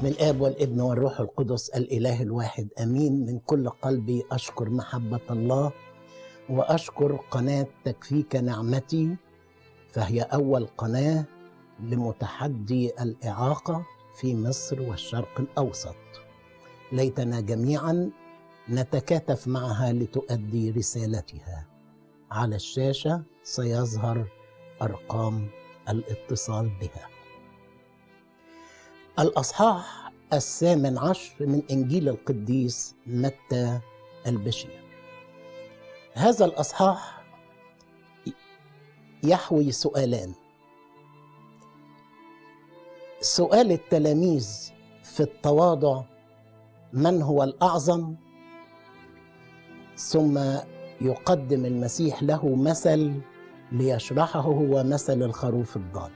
باسم الآب والابن والروح القدس الإله الواحد أمين. من كل قلبي أشكر محبة الله وأشكر قناة تكفيك نعمتي، فهي أول قناة لمتحدي الإعاقة في مصر والشرق الأوسط. ليتنا جميعا نتكاتف معها لتؤدي رسالتها. على الشاشة سيظهر أرقام الاتصال بها. الأصحاح 18 من إنجيل القديس متى البشير. هذا الأصحاح يحوي سؤالان. سؤال التلاميذ في التواضع من هو الأعظم؟ ثم يقدم المسيح له مثل ليشرحه، هو مثل الخروف الضال.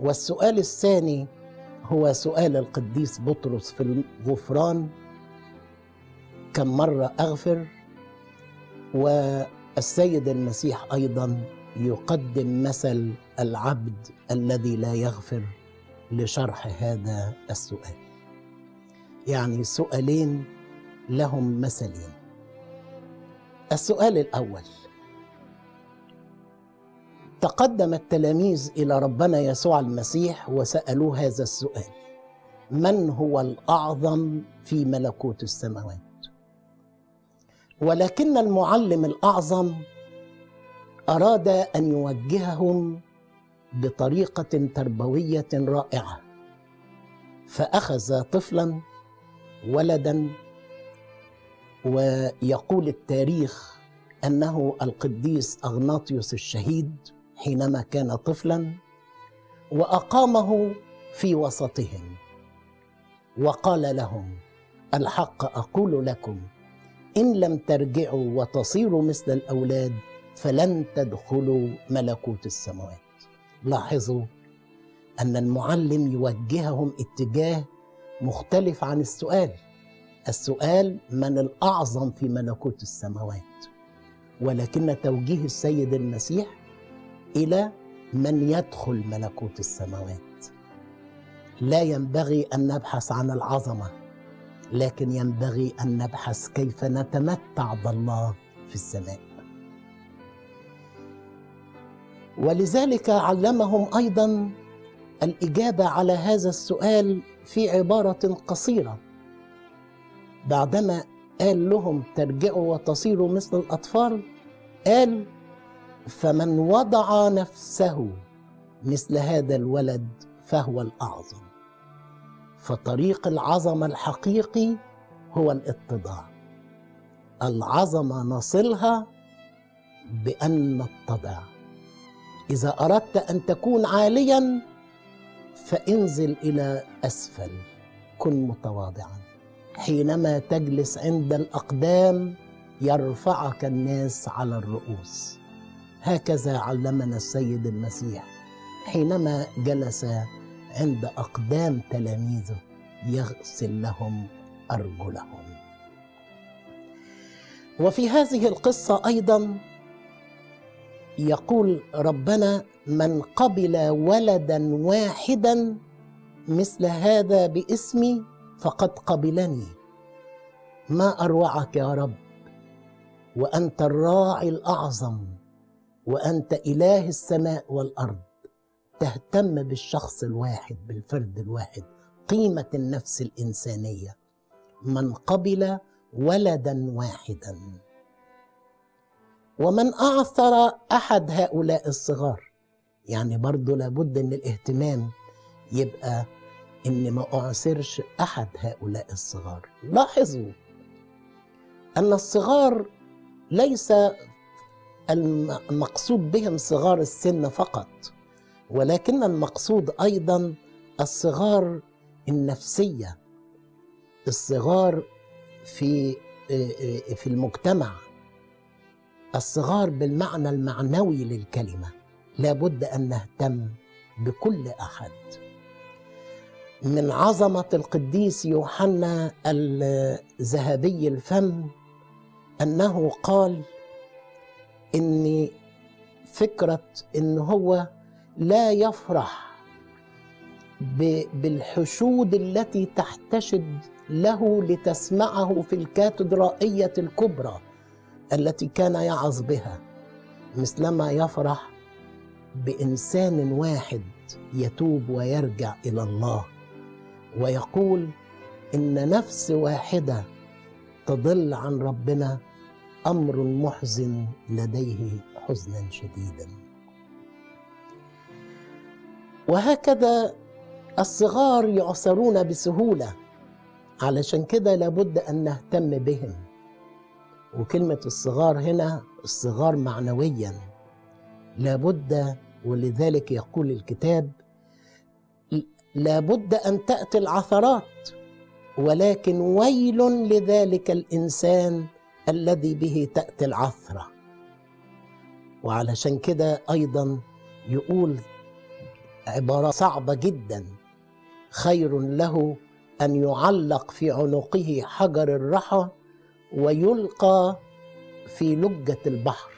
والسؤال الثاني هو سؤال القديس بطرس في الغفران، كم مرة أغفر؟ والسيد المسيح أيضا يقدم مثل العبد الذي لا يغفر لشرح هذا السؤال. يعني سؤالين لهم مثلين. السؤال الأول، تقدم التلاميذ إلى ربنا يسوع المسيح وسألوه هذا السؤال: من هو الأعظم في ملكوت السماوات؟ ولكن المعلم الأعظم أراد أن يوجههم بطريقة تربوية رائعة، فأخذ طفلا ولدا، ويقول التاريخ أنه القديس أغناطيوس الشهيد حينما كان طفلا، وأقامه في وسطهم وقال لهم: الحق أقول لكم، إن لم ترجعوا وتصيروا مثل الأولاد فلن تدخلوا ملكوت السماوات. لاحظوا أن المعلم يوجههم اتجاه مختلف عن السؤال. السؤال من الأعظم في ملكوت السماوات، ولكن توجيه السيد المسيح إلى من يدخل ملكوت السماوات. لا ينبغي أن نبحث عن العظمة، لكن ينبغي أن نبحث كيف نتمتع بالله في السماء. ولذلك علمهم أيضا الإجابة على هذا السؤال في عبارة قصيرة، بعدما قال لهم ترجعوا وتصيروا مثل الأطفال، قال: فمن وضع نفسه مثل هذا الولد فهو الأعظم. فطريق العظمة الحقيقي هو الاتضاع. العظمة نصلها بأن نتضع. إذا أردت أن تكون عاليا فانزل إلى أسفل، كن متواضعا. حينما تجلس عند الأقدام يرفعك الناس على الرؤوس. هكذا علمنا السيد المسيح حينما جلس عند أقدام تلاميذه يغسل لهم أرجلهم. وفي هذه القصة أيضا يقول ربنا: من قبل ولدا واحدا مثل هذا باسمي فقد قبلني. ما أروعك يا رب، وأنت الراعي الأعظم، وأنت إله السماء والأرض. تهتم بالشخص الواحد، بالفرد الواحد، قيمة النفس الإنسانية. من قبل ولدا واحدا. ومن أعثر أحد هؤلاء الصغار، يعني برضو لابد أن الاهتمام يبقى إن ما أعثرش أحد هؤلاء الصغار. لاحظوا أن الصغار ليس المقصود بهم صغار السن فقط، ولكن المقصود أيضا الصغار النفسية، الصغار في المجتمع، الصغار بالمعنى المعنوي للكلمة. لابد أن نهتم بكل أحد. من عظمة القديس يوحنا الذهبي الفم أنه قال إن فكرة إن هو لا يفرح بالحشود التي تحتشد له لتسمعه في الكاتدرائية الكبرى التي كان يعظ بها، مثلما يفرح بإنسان واحد يتوب ويرجع إلى الله ويقول إن نفس واحدة تضل عن ربنا أمر محزن لديه حزنا شديدا. وهكذا الصغار يعصرون بسهولة، علشان كده لابد أن نهتم بهم. وكلمة الصغار هنا الصغار معنويا لابد، ولذلك يقول الكتاب لابد أن تأتي العثرات، ولكن ويل لذلك الإنسان الذي به تأتي العثرة. وعلشان كده أيضا يقول عبارة صعبة جدا، خير له أن يعلق في عنقه حجر الرحى ويلقى في لجة البحر.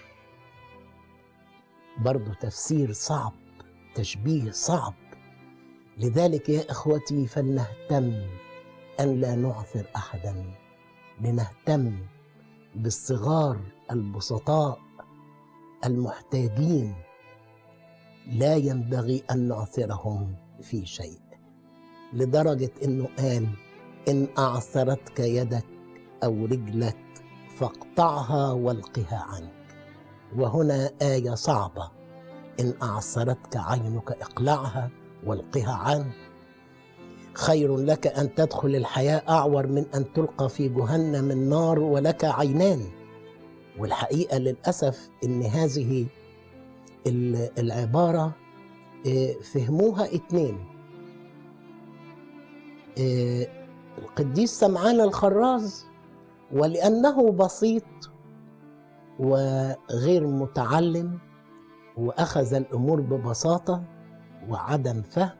برضو تفسير صعب، تشبيه صعب. لذلك يا إخوتي فلنهتم أن لا نعثر أحدا، لنهتم بالصغار البسطاء المحتاجين، لا ينبغي أن نعثرهم في شيء، لدرجة أنه قال إن أعثرتك يدك أو رجلك فاقطعها والقها عنك. وهنا آية صعبة، إن أعثرتك عينك اقلعها والقها عنك. خير لك أن تدخل الحياة أعور من أن تلقى في جهنم النار ولك عينان. والحقيقة للأسف إن هذه العبارة فهموها اتنين. القديس سمعان الخراز، ولأنه بسيط وغير متعلم وأخذ الأمور ببساطة وعدم فهم،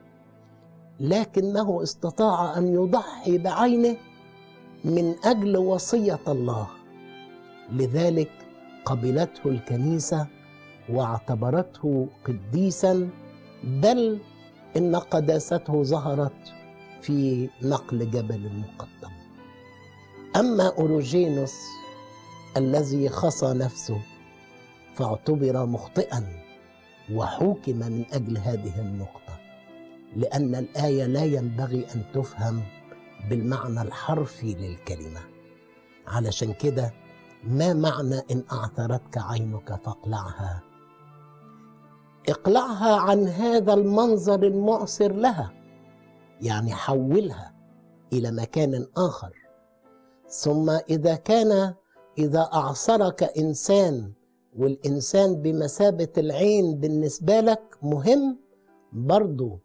لكنه استطاع أن يضحي بعينه من أجل وصية الله، لذلك قبلته الكنيسة واعتبرته قديسا، بل إن قداسته ظهرت في نقل جبل المقدم. أما أوروجينوس الذي خصى نفسه فاعتبر مخطئا وحكم من أجل هذه النقطة، لأن الآية لا ينبغي أن تفهم بالمعنى الحرفي للكلمة. علشان كده ما معنى إن أعثرتك عينك فاقلعها؟ اقلعها عن هذا المنظر المعصر لها، يعني حولها إلى مكان آخر. ثم إذا أعصرك إنسان والإنسان بمثابة العين بالنسبة لك مهم، برضو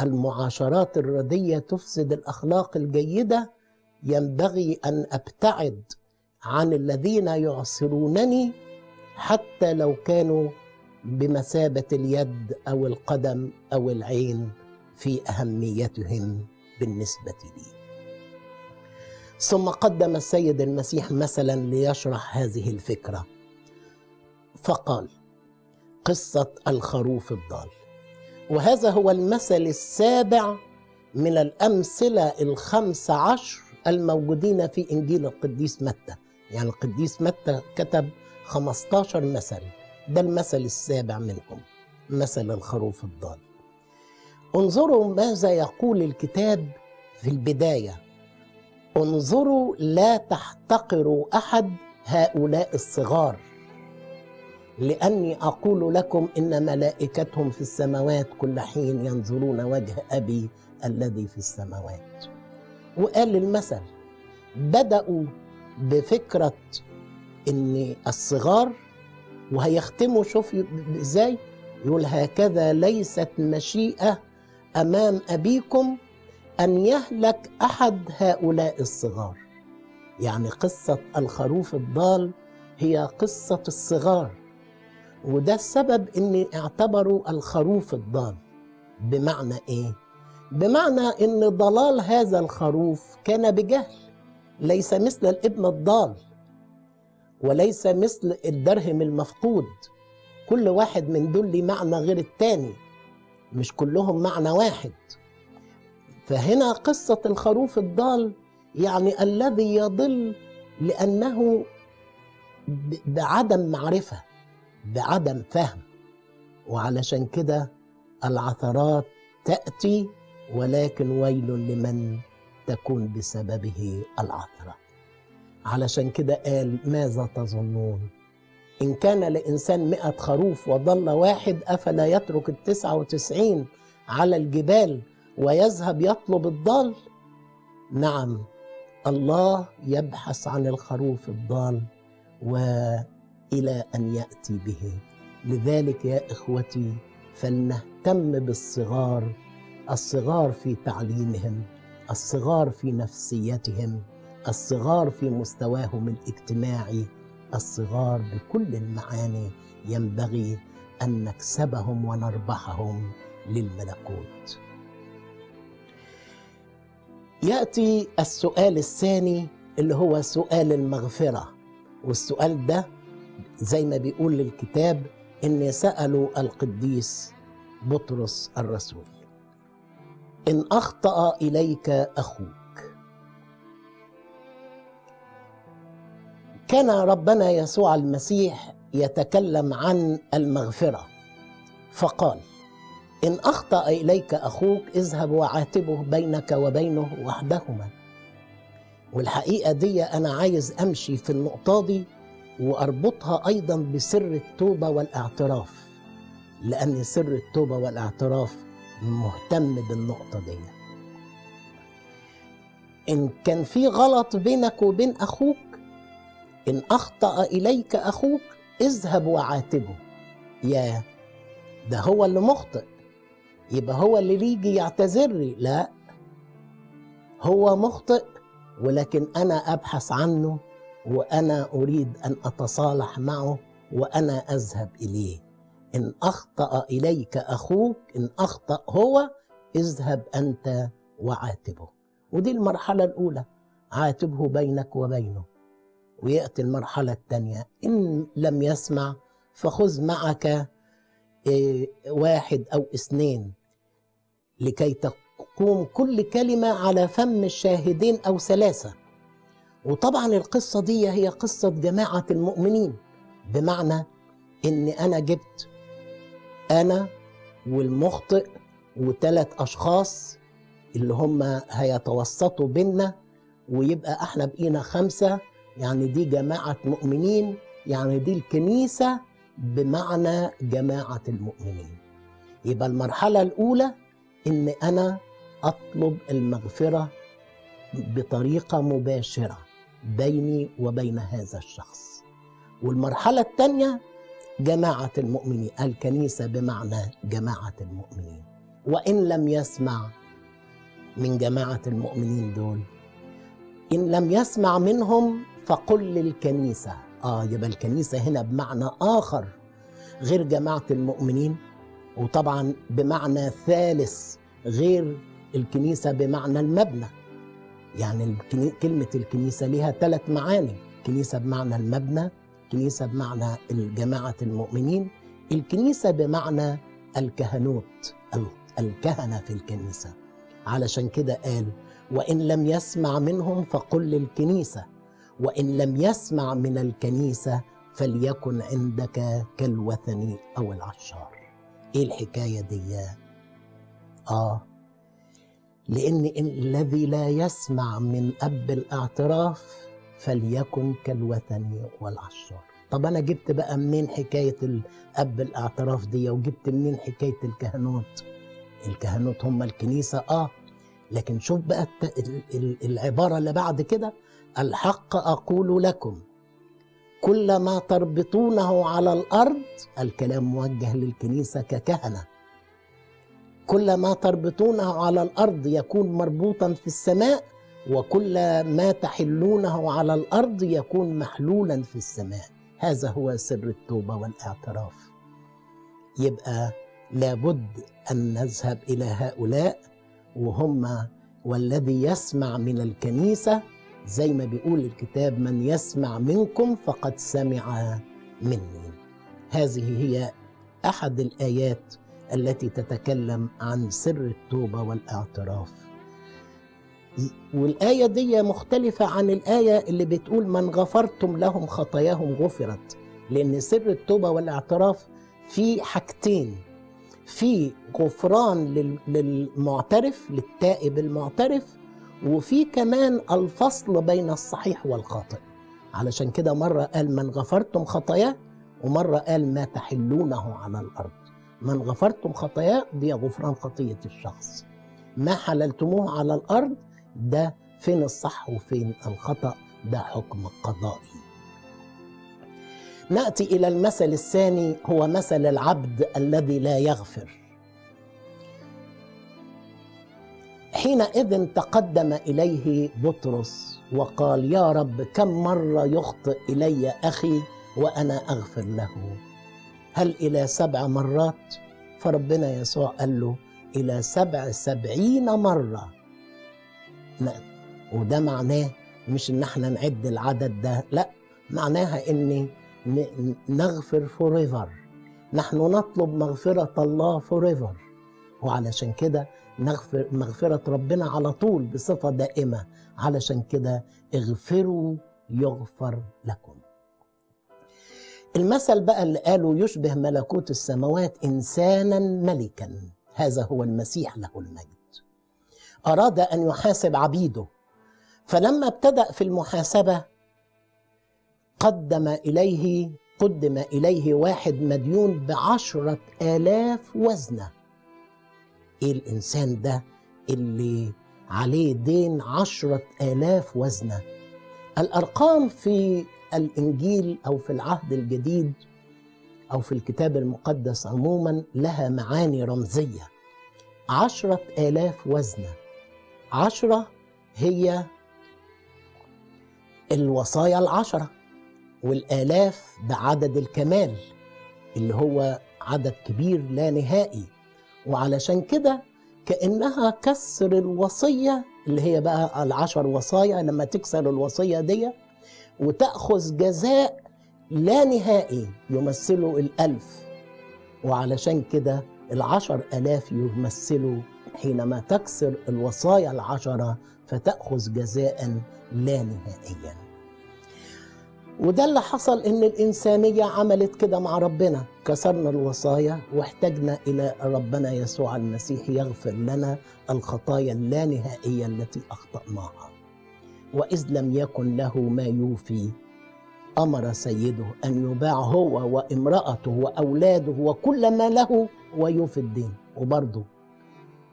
المعاشرات الردية تفسد الأخلاق الجيدة، ينبغي أن أبتعد عن الذين يعصرونني حتى لو كانوا بمثابة اليد أو القدم أو العين في أهميتهم بالنسبة لي. ثم قدم السيد المسيح مثلا ليشرح هذه الفكرة، فقال قصة الخروف الضال. وهذا هو المثل السابع من الأمثلة 15 الموجودين في إنجيل القديس متى. يعني القديس متى كتب 15 مثل، ده المثل السابع منهم، مثل الخروف الضال. انظروا ماذا يقول الكتاب في البداية، انظروا لا تحتقروا أحد هؤلاء الصغار، لأني أقول لكم إن ملائكتهم في السماوات كل حين ينظرون وجه أبي الذي في السماوات. وقال المثل، بدأوا بفكرة إن الصغار، وهيختموا شوف إزاي، يقول هكذا ليست مشيئة أمام أبيكم أن يهلك أحد هؤلاء الصغار. يعني قصة الخروف الضال هي قصة الصغار، وده السبب إن اعتبروا الخروف الضال. بمعنى إيه؟ بمعنى إن ضلال هذا الخروف كان بجهل، ليس مثل الابن الضال وليس مثل الدرهم المفقود. كل واحد من دول له معنى غير التاني، مش كلهم معنى واحد. فهنا قصة الخروف الضال يعني الذي يضل لأنه بعدم معرفة، بعدم فهم. وعلشان كده العثرات تأتي، ولكن ويل لمن تكون بسببه العثرة. علشان كده قال ماذا تظنون؟ إن كان لإنسان 100 خروف وضل واحد، أفلا يترك 99 على الجبال ويذهب يطلب الضال؟ نعم، الله يبحث عن الخروف الضال وإلى أن يأتي به. لذلك يا إخوتي فلنهتم بالصغار، الصغار في تعليمهم، الصغار في نفسيتهم، الصغار في مستواهم الاجتماعي، الصغار بكل المعاني ينبغي أن نكسبهم ونربحهم للملكوت. يأتي السؤال الثاني اللي هو سؤال المغفرة، والسؤال ده زي ما بيقول الكتاب إن سألوا القديس بطرس الرسول: إن أخطأ إليك أخوك. كان ربنا يسوع المسيح يتكلم عن المغفرة فقال: إن أخطأ إليك أخوك اذهب وعاتبه بينك وبينه وحدهما. والحقيقة دي أنا عايز أمشي في النقطة دي وأربطها أيضا بسر التوبة والاعتراف، لأن سر التوبة والاعتراف مهتم بالنقطة دي. إن كان في غلط بينك وبين أخوك، إن أخطأ إليك أخوك اذهب وعاتبه. يا ده هو اللي مخطئ، يبقى هو اللي يجي يعتذر لي؟ لا، هو مخطئ، ولكن أنا أبحث عنه وأنا أريد أن أتصالح معه وأنا أذهب إليه. إن أخطأ إليك أخوك، إن أخطأ هو اذهب أنت وعاتبه. ودي المرحلة الأولى، عاتبه بينك وبينه. ويأتي المرحلة الثانية: إن لم يسمع فخذ معك 1 أو 2 لكي تقوم كل كلمة على فم الشاهدين أو 3. وطبعا القصة دي هي قصة جماعة المؤمنين، بمعنى إن أنا جبت أنا والمخطئ و3 أشخاص اللي هم هيتوسطوا بينا، ويبقى احنا بقينا 5. يعني دي جماعة مؤمنين، يعني دي الكنيسة بمعنى جماعة المؤمنين. يبقى المرحلة الأولى إن أنا أطلب المغفرة بطريقة مباشرة بيني وبين هذا الشخص. والمرحلة الثانية جماعة المؤمنين، الكنيسة بمعنى جماعة المؤمنين. وإن لم يسمع من جماعة المؤمنين دول، إن لم يسمع منهم فقل للكنيسة. يبقى الكنيسة هنا بمعنى آخر غير جماعة المؤمنين، وطبعا بمعنى ثالث غير الكنيسة بمعنى المبنى. يعني كلمة الكنيسة لها 3 معاني: كنيسة بمعنى المبنى، كنيسة بمعنى الجماعة المؤمنين، الكنيسة بمعنى الكهنوت، الكهنة في الكنيسة. علشان كده قال: وإن لم يسمع منهم فقل للكنيسة، وإن لم يسمع من الكنيسة فليكن عندك كالوثني أو العشار. إيه الحكاية دي؟ لأن الذي لا يسمع من أب الاعتراف فليكن كالوثني والعشار. طب أنا جبت بقى منين حكاية الأب الاعتراف دي، وجبت منين حكاية الكهنوت؟ الكهنوت هم الكنيسة، لكن شوف بقى العبارة اللي بعد كده: الحق أقول لكم كل ما تربطونه على الأرض. الكلام موجه للكنيسة ككهنة. كل ما تربطونه على الأرض يكون مربوطا في السماء، وكل ما تحلونه على الأرض يكون محلولا في السماء. هذا هو سر التوبة والاعتراف. يبقى لابد أن نذهب إلى هؤلاء وهم، والذي يسمع من الكنيسة زي ما بيقول الكتاب: من يسمع منكم فقد سمع مني. هذه هي أحد الآيات التي تتكلم عن سر التوبة والاعتراف. والآية دي مختلفة عن الآية اللي بتقول من غفرتم لهم خطاياهم غفرت، لأن سر التوبة والاعتراف في حاجتين، في غفران للمعترف للتائب المعترف، وفي كمان الفصل بين الصحيح والخاطئ. علشان كده مرة قال من غفرتم خطاياه، ومرة قال ما تحلونه على الأرض. من غفرتم خطاياه دي غفران خطية الشخص، ما حللتموه على الأرض ده فين الصح وفين الخطأ، ده حكم قضائي. نأتي إلى المثل الثاني، هو مثل العبد الذي لا يغفر. حينئذ تقدم إليه بطرس وقال يا رب كم مرة يخطئ إلي أخي وأنا أغفر له، هل إلى 7 مرات؟ فربنا يسوع قال له إلى 77 مرة. وده معناه مش إن احنا نعد العدد ده، لأ، معناها إن نغفر forever، نحن نطلب مغفرة الله forever، وعلشان كده نغفر مغفرة ربنا على طول بصفة دائمة. علشان كده اغفروا يغفر لكم. المثل بقى اللي قالوا يشبه ملكوت السماوات إنسانا ملكا، هذا هو المسيح له المجد. أراد أن يحاسب عبيده، فلما ابتدأ في المحاسبة قدم إليه 1 مديون 10,000 وزنة. إيه الإنسان ده اللي عليه دين 10,000 وزنة؟ الأرقام في الإنجيل أو في العهد الجديد أو في الكتاب المقدس عموما لها معاني رمزية. 10,000 وزنة، 10 هي الوصايا ال10، والآلاف ده عدد الكمال اللي هو عدد كبير لا نهائي. وعلشان كده كأنها كسر الوصية اللي هي بقى 10 وصايا، لما تكسر الوصية دي وتأخذ جزاء لا نهائي يمثله 1000. وعلشان كده 10,000 يمثلوا حينما تكسر الوصايا 10 فتأخذ جزاء لا نهائيا. وده اللي حصل، إن الإنسانية عملت كده مع ربنا، كسرنا الوصايا واحتجنا إلى ربنا يسوع المسيح يغفر لنا الخطايا اللانهائية التي أخطأناها. وإذ لم يكن له ما يوفي، أمر سيده أن يباع هو وامرأته وأولاده وكل ما له ويوفي الدين. وبرضه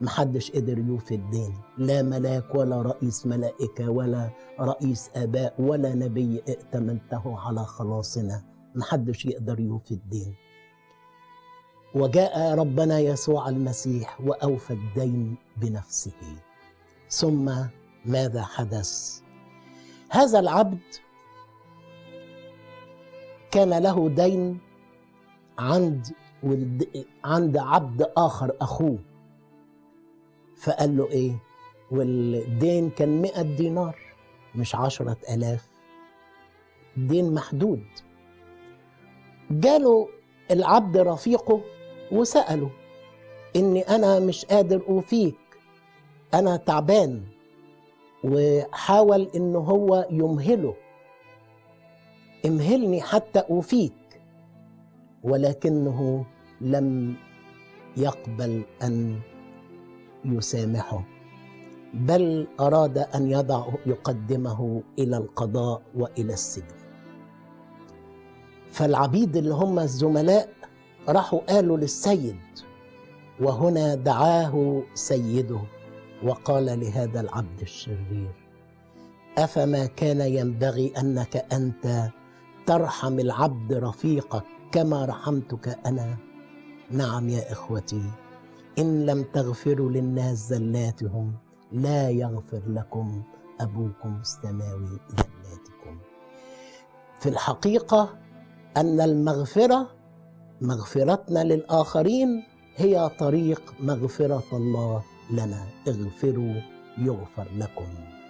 محدش قدر يوفي الدين، لا ملاك ولا رئيس ملائكة ولا رئيس آباء ولا نبي ائتمنته على خلاصنا، محدش يقدر يوفي الدين. وجاء ربنا يسوع المسيح وأوفى الدين بنفسه. ثم ماذا حدث؟ هذا العبد كان له دين عند عبد آخر أخوه، فقال له إيه؟ والدين كان 100 دينار مش 10,000، دين محدود. جاله العبد رفيقه وسأله إني أنا مش قادر أوفيك، أنا تعبان، وحاول إن هو يمهله، امهلني حتى أوفيك، ولكنه لم يقبل أن يسامحه، بل أراد أن يقدمه إلى القضاء وإلى السجن. فالعبيد اللي هم الزملاء راحوا قالوا للسيد، وهنا دعاه سيده وقال لهذا العبد الشرير أفما كان ينبغي أنك أنت ترحم العبد رفيقك كما رحمتك أنا؟ نعم يا إخوتي، إن لم تغفروا للناس زلاتهم لا يغفر لكم أبوكم السماوي زلاتكم. في الحقيقة أن المغفرة، مغفرتنا للآخرين، هي طريق مغفرة الله لنا. اغفروا يغفر لكم.